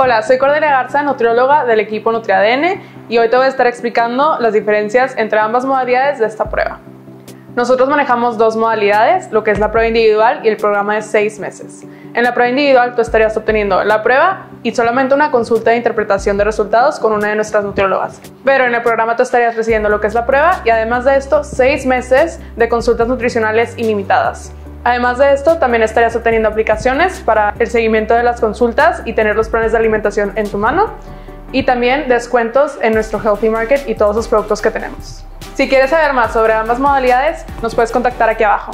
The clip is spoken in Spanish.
Hola, soy Cordelia Garza, nutrióloga del equipo NutriADN, y hoy te voy a estar explicando las diferencias entre ambas modalidades de esta prueba. Nosotros manejamos dos modalidades, lo que es la prueba individual y el programa de 6 meses. En la prueba individual tú estarías obteniendo la prueba y solamente una consulta de interpretación de resultados con una de nuestras nutriólogas. Pero en el programa tú estarías recibiendo lo que es la prueba y además de esto 6 meses de consultas nutricionales ilimitadas. Además de esto, también estarías obteniendo aplicaciones para el seguimiento de las consultas y tener los planes de alimentación en tu mano, y también descuentos en nuestro Healthy Market y todos los productos que tenemos. Si quieres saber más sobre ambas modalidades, nos puedes contactar aquí abajo.